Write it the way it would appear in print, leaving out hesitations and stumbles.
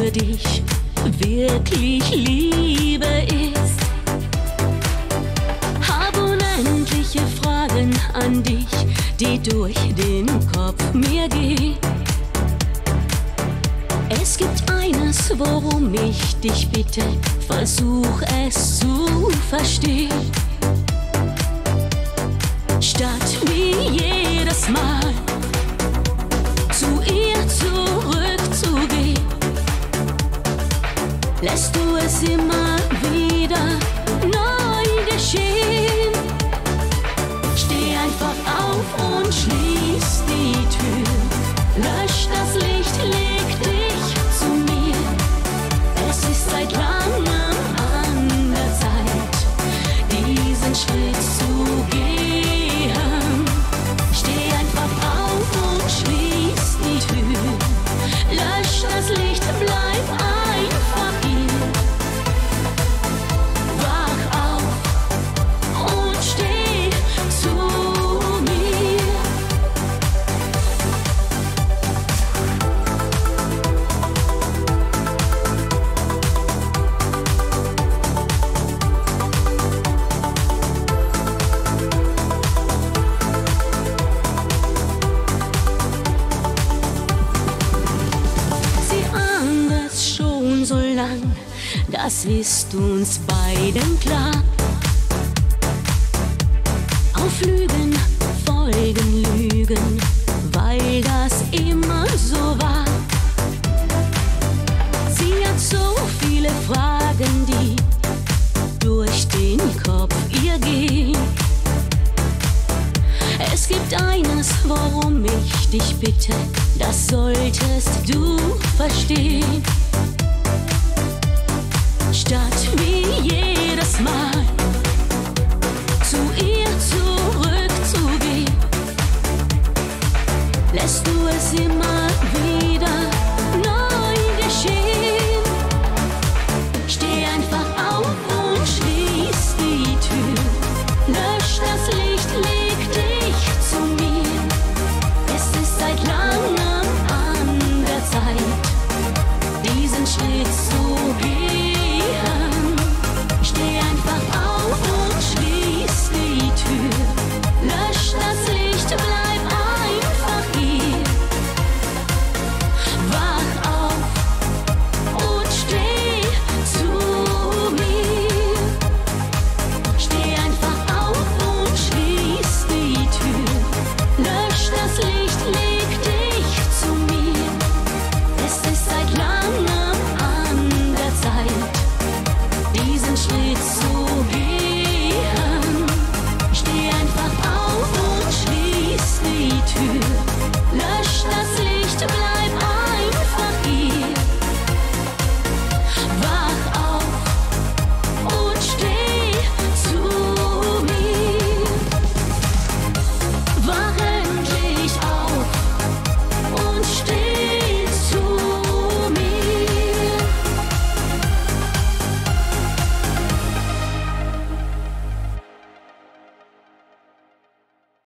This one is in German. für dich wirklich Liebe ist. Hab unendliche Fragen an dich, die durch den Kopf mir gehen. Es gibt eines, worum ich dich bitte, versuch es zu verstehen. Statt wie jedes Mal zu ihr zurückzugehen, lässt du es immer wieder neu geschehen. Steh einfach auf und schließ die Tür, lösch das Licht, leg dich zu mir. Es ist seit langem an der Zeit, diesen Schritt zu gehen. Steh einfach auf und schließ die Tür, lösch das Licht, bleib einfach hier. Das ist uns beiden klar. Auf Lügen folgen Lügen, weil das immer so war. Sie hat so viele Fragen, die durch den Kopf ihr gehen. Es gibt eines, worum ich dich bitte, das solltest du verstehen.